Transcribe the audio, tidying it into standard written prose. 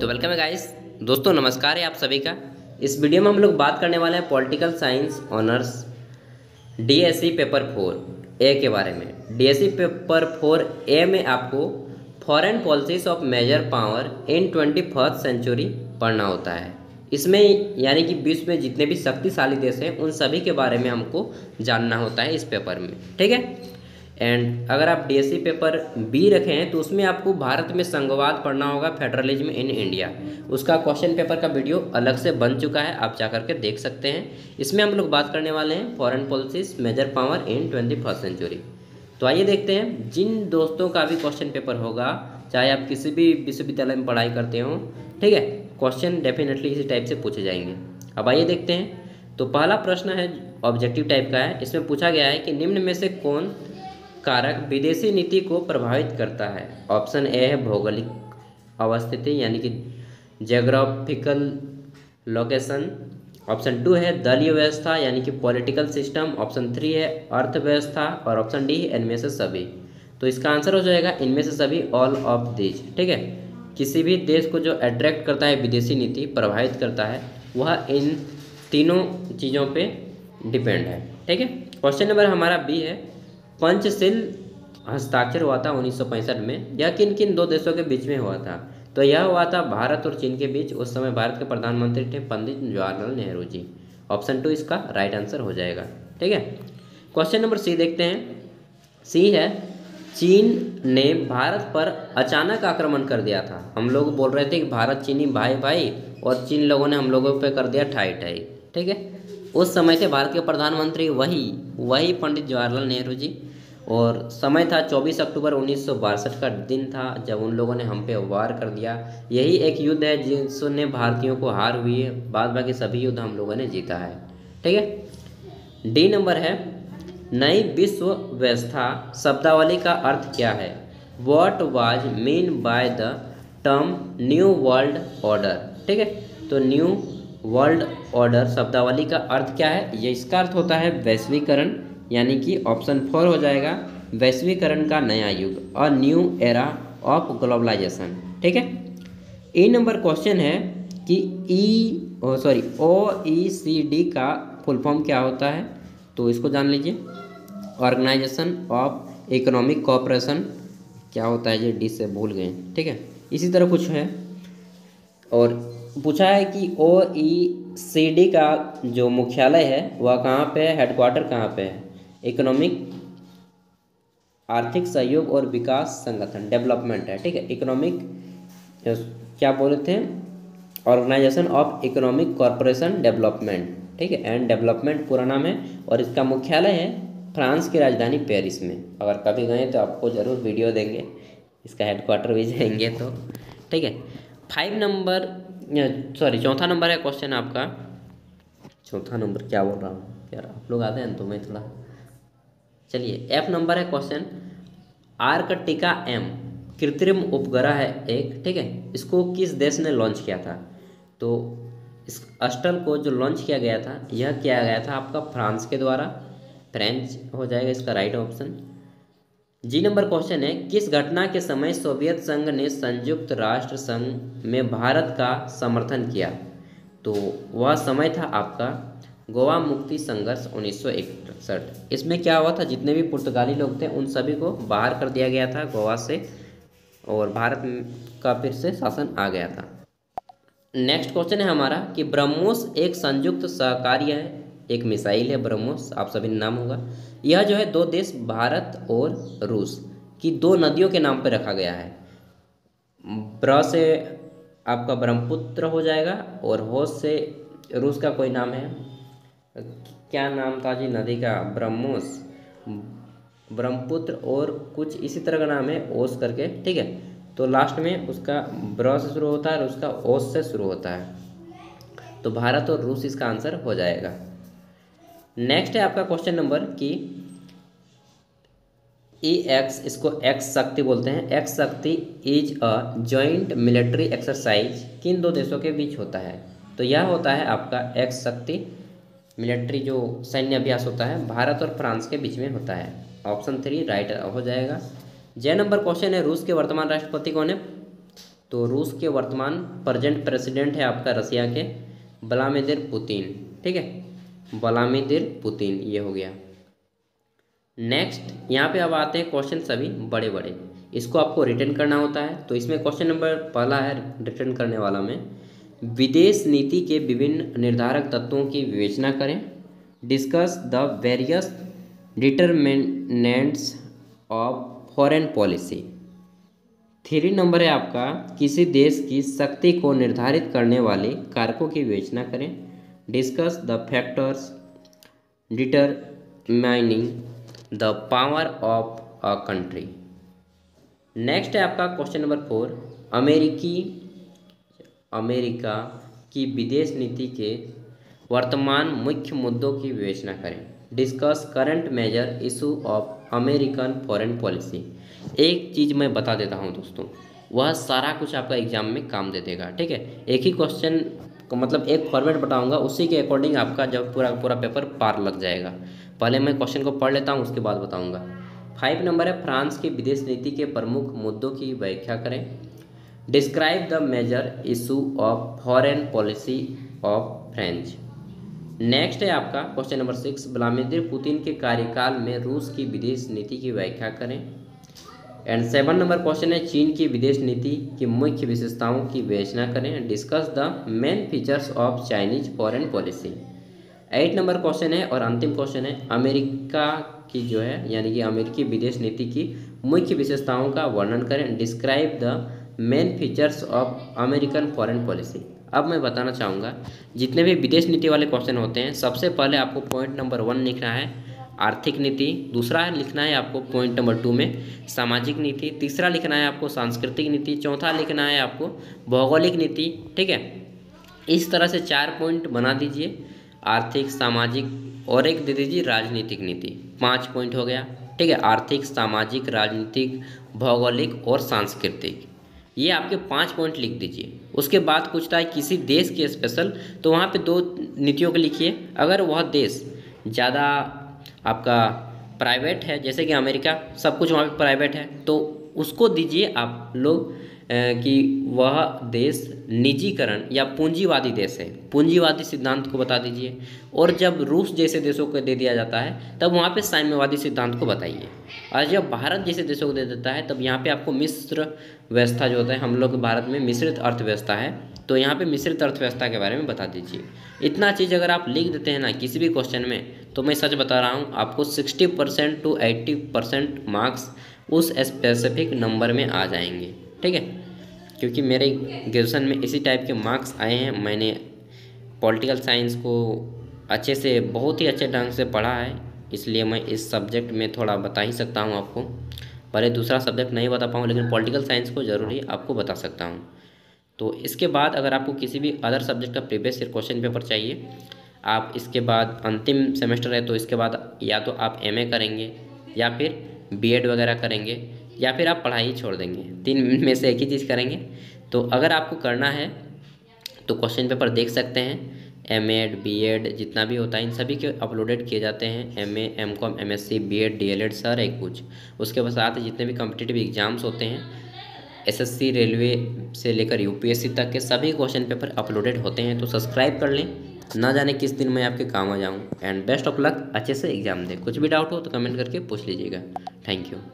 तो वेलकम है गाइस, दोस्तों नमस्कार है आप सभी का। इस वीडियो में हम लोग बात करने वाले हैं political science honours DSC paper 4A के बारे में। डीएससी पेपर 4A में आपको foreign policies of major power in 21st century पढ़ना होता है। इसमें यानी कि विश्व में जितने भी शक्तिशाली देश हैं उन सभी के बारे में हमको जानना होता है इस पेपर में, ठीक है। एंड अगर आप डीएससी पेपर बी रखे हैं तो उसमें आपको भारत में संघवाद पढ़ना होगा, फेडरलिज्म इन इंडिया। उसका क्वेश्चन पेपर का वीडियो अलग से बन चुका है, आप जाकर के देख सकते हैं। इसमें हम लोग बात करने वाले हैं foreign policies major power in 21st century. तो आइए देखते हैं, जिन दोस्तों का भी क्वेश्चन पेपर होगा, चाहे आप किसी भी विश्वविद्यालय में पढ़ाई करते हो, ठीक है, क्वेश्चन डेफिनेटली इसी टाइप से पूछे जाएंगे। अब आइए देखते हैं। तो पहला प्रश्न है ऑब्जेक्टिव टाइप का है। इसमें पूछा गया है कि निम्न में से कौन कारक विदेशी नीति को प्रभावित करता है। ऑप्शन ए है भौगोलिक अवस्थिति यानी कि ज्योग्राफिकल लोकेशन। ऑप्शन टू है दलीय व्यवस्था यानी कि पॉलिटिकल सिस्टम। ऑप्शन थ्री है अर्थव्यवस्था और ऑप्शन डी है इनमें से सभी। तो इसका आंसर हो जाएगा इनमें से सभी, ऑल ऑफ दीज, ठीक है। किसी भी देश को जो अट्रैक्ट करता है विदेशी नीति, प्रभावित करता है, वह इन तीनों चीज़ों पे डिपेंड है, ठीक है। क्वेश्चन नंबर हमारा बी है, पंचशील हस्ताक्षर हुआ था 1965 में, यह किन किन दो देशों के बीच में हुआ था। तो यह हुआ था भारत और चीन के बीच। उस समय भारत के प्रधानमंत्री थे पंडित जवाहरलाल नेहरू जी। ऑप्शन टू इसका राइट आंसर हो जाएगा, ठीक है। क्वेश्चन नंबर सी देखते हैं। सी है चीन ने भारत पर अचानक आक्रमण कर दिया था। हम लोग बोल रहे थे कि भारत चीनी भाई भाई, और चीन लोगों ने हम लोगों पे कर दिया ठाई ठाई, ठीक है। उस समय थे भारत के प्रधानमंत्री वही पंडित जवाहरलाल नेहरू जी, और समय था 24 अक्टूबर 1962 का दिन था जब उन लोगों ने हम पे वार कर दिया। यही एक युद्ध है जिसने भारतीयों को हार हुई है, बाद बाकी सभी युद्ध हम लोगों ने जीता है, ठीक है। डी नंबर है, नई विश्व व्यवस्था शब्दावली का अर्थ क्या है। What was mean by the term new world order, ठीक है। तो न्यू वर्ल्ड ऑर्डर शब्दावली का अर्थ क्या है। ये इसका अर्थ होता है वैश्वीकरण, यानी कि ऑप्शन 4 हो जाएगा, वैश्वीकरण का नया युग और न्यू एरा ऑफ ग्लोबलाइजेशन, ठीक है। ए नंबर क्वेश्चन है कि OECD का फुल फॉर्म क्या होता है। तो इसको जान लीजिए, ऑर्गेनाइजेशन ऑफ इकोनॉमिक कोऑपरेशन क्या होता है, ये डी से भूल गए, ठीक है। इसी तरह कुछ है और पूछा है कि OECD का जो मुख्यालय है वह कहाँ पे है, हेडक्वार्टर कहाँ पे है। इकोनॉमिक आर्थिक सहयोग और विकास संगठन, डेवलपमेंट है, ठीक है। इकोनॉमिक क्या बोले थे, organisation of economic corporation development, ठीक है, एंड डेवलपमेंट पूरा नाम है। और इसका मुख्यालय है फ्रांस की राजधानी पेरिस में। अगर कभी गए तो आपको ज़रूर वीडियो देंगे, इसका हेडक्वार्टर भी जाएंगे तो, ठीक है। चौथा नंबर है क्वेश्चन आपका, चौथा नंबर क्या बोल रहा हूँ यार, आप लोग आते हैं तो मैं थोड़ा, चलिए एफ नंबर है क्वेश्चन। आर्कटिका एम कृत्रिम उपग्रह है एक, ठीक है, इसको किस देश ने लॉन्च किया था। तो इस अस्ट्रल को जो लॉन्च किया गया था, यह किया गया था आपका फ्रांस के द्वारा, फ्रेंच हो जाएगा इसका right option. G number question है, किस घटना के समय सोवियत संघ ने संयुक्त राष्ट्र संघ में भारत का समर्थन किया। तो वह समय था आपका गोवा मुक्ति संघर्ष 1961। इसमें क्या हुआ था, जितने भी पुर्तगाली लोग थे उन सभी को बाहर कर दिया गया था गोवा से, और भारत का फिर से शासन आ गया था। नेक्स्ट क्वेश्चन है हमारा कि ब्रह्मोस एक संयुक्त सहकार्य है, एक मिसाइल है ब्रह्मोस, आप सभी नाम होगा। यह जो है दो देश भारत और रूस की दो नदियों के नाम पर रखा गया है। ब्र से आपका ब्रह्मपुत्र हो जाएगा और हो से रूस का कोई नाम है, क्या नाम था जी नदी का, ब्रह्मोस, ब्रह्मपुत्र और कुछ इसी तरह का नाम है, ओस करके, ठीक है। तो लास्ट में उसका ब्र से शुरू होता है और उसका ओस से शुरू होता है, तो भारत और रूस इसका आंसर हो जाएगा। नेक्स्ट है आपका क्वेश्चन नंबर कि EX, इसको एक्स शक्ति बोलते हैं। X Shakti is a joint military exercise किन दो देशों के बीच होता है। तो यह होता है आपका एक्स शक्ति मिलिट्री जो सैन्य अभ्यास होता है भारत और फ्रांस के बीच में होता है। ऑप्शन 3 राइट हो जाएगा। जे नंबर क्वेश्चन है रूस के वर्तमान राष्ट्रपति कौन है, तो रूस के वर्तमान प्रेजेंट प्रेसिडेंट है आपका रसिया के व्लादिमीर पुतिन। ठीक है, व्लादिमीर पुतिन, ये हो गया। नेक्स्ट यहाँ पे अब आते हैं क्वेश्चन सभी बड़े बड़े, इसको आपको रिटर्न करना होता है। तो इसमें क्वेश्चन नंबर पहला है रिटर्न करने वाला में, विदेश नीति के विभिन्न निर्धारक तत्वों की विवेचना करें, discuss the various determinants of foreign policy. Three number है आपका, किसी देश की शक्ति को निर्धारित करने वाले कारकों की विवेचना करें, discuss the factors determining the power of a country. Next है आपका क्वेश्चन नंबर 4, अमेरिका की विदेश नीति के वर्तमान मुख्य मुद्दों की विवेचना करें, discuss current major issue of American foreign policy. एक चीज़ मैं बता देता हूं दोस्तों, वह सारा कुछ आपका एग्जाम में काम दे देगा। ठीक है, एक ही क्वेश्चन मतलब एक फॉर्मेट बताऊंगा, उसी के अकॉर्डिंग आपका जब पूरा पेपर पार लग जाएगा। पहले मैं क्वेश्चन को पढ़ लेता हूँ, उसके बाद बताऊँगा। 5 नंबर है, फ्रांस की विदेश नीति के प्रमुख मुद्दों की व्याख्या करें, describe the major issue of foreign policy of France. Next है आपका क्वेश्चन नंबर 6, व्लादिमीर पुतिन के कार्यकाल में रूस की विदेश नीति की व्याख्या करें। एंड 7 नंबर क्वेश्चन है, चीन की विदेश नीति की मुख्य विशेषताओं की विवेचना करें, discuss the main features of Chinese foreign policy. 8 number question है और अंतिम क्वेश्चन है, अमेरिका की जो है यानी कि अमेरिकी विदेश नीति की मुख्य विशेषताओं का वर्णन करें, describe the main features of American foreign policy. अब मैं बताना चाहूँगा, जितने भी विदेश नीति वाले क्वेश्चन होते हैं, सबसे पहले आपको पॉइंट नंबर 1 लिखना है आर्थिक नीति, दूसरा लिखना है आपको पॉइंट नंबर 2 में सामाजिक नीति, तीसरा लिखना है आपको सांस्कृतिक नीति, चौथा लिखना है आपको भौगोलिक नीति। ठीक है, इस तरह से 4 पॉइंट बना दीजिए, आर्थिक, सामाजिक और एक दे दीजिए राजनीतिक नीति, 5 पॉइंट हो गया। ठीक है, आर्थिक, सामाजिक, राजनीतिक, भौगोलिक और सांस्कृतिक, ये आपके 5 पॉइंट लिख दीजिए। उसके बाद पूछता है किसी देश के स्पेशल, तो वहाँ पर 2 नीतियों को लिखिए। अगर वह देश ज़्यादा आपका प्राइवेट है, जैसे कि अमेरिका सब कुछ वहाँ पे प्राइवेट है, तो उसको दीजिए आप लोग कि वह देश निजीकरण या पूंजीवादी देश है, पूंजीवादी सिद्धांत को बता दीजिए। और जब रूस जैसे देशों को दे दिया जाता है, तब वहाँ पे साम्यवादी सिद्धांत को बताइए। और जब भारत जैसे देशों को दे देता है, तब यहाँ पे आपको मिश्र व्यवस्था जो होता है, हम लोग भारत में मिश्रित अर्थव्यवस्था है, तो यहाँ पे मिश्रित अर्थव्यवस्था के बारे में बता दीजिए। इतना चीज़ अगर आप लिख देते हैं ना किसी भी क्वेश्चन में, तो मैं सच बता रहा हूँ आपको 60% to 80% मार्क्स उस स्पेसिफिक नंबर में आ जाएंगे। ठीक है, क्योंकि मेरे ग्रेजुएशन में इसी टाइप के मार्क्स आए हैं। मैंने पॉलिटिकल साइंस को अच्छे से, बहुत ही अच्छे ढंग से पढ़ा है, इसलिए मैं इस सब्जेक्ट में थोड़ा बता ही सकता हूँ आपको। भले दूसरा सब्जेक्ट नहीं बता पाऊँ, लेकिन पॉलिटिकल साइंस को ज़रूर ही आपको बता सकता हूँ। तो इसके बाद अगर आपको किसी भी अदर सब्जेक्ट का प्रीवियस ईयर क्वेश्चन पेपर चाहिए, आप इसके बाद अंतिम सेमेस्टर है, तो इसके बाद या तो आप MA करेंगे या फिर BED वगैरह करेंगे, या फिर आप पढ़ाई ही छोड़ देंगे। 3 में से एक ही चीज़ करेंगे। तो अगर आपको करना है तो क्वेश्चन पेपर देख सकते हैं, MA, BED जितना भी होता है, इन सभी के अपलोडेड किए जाते हैं। MA, MCOM, MSc, BED, DL Ed sir है कुछ, उसके साथ जितने भी कॉम्पिटिटिव एग्जाम्स होते हैं, SSC, रेलवे से लेकर UPSC तक के सभी क्वेश्चन पेपर अपलोडेड होते हैं। तो सब्सक्राइब कर लें, ना जाने किस दिन मैं आपके काम आ जाऊं। एंड बेस्ट ऑफ लक, अच्छे से एग्ज़ाम दें। कुछ भी डाउट हो तो कमेंट करके पूछ लीजिएगा। Thank you.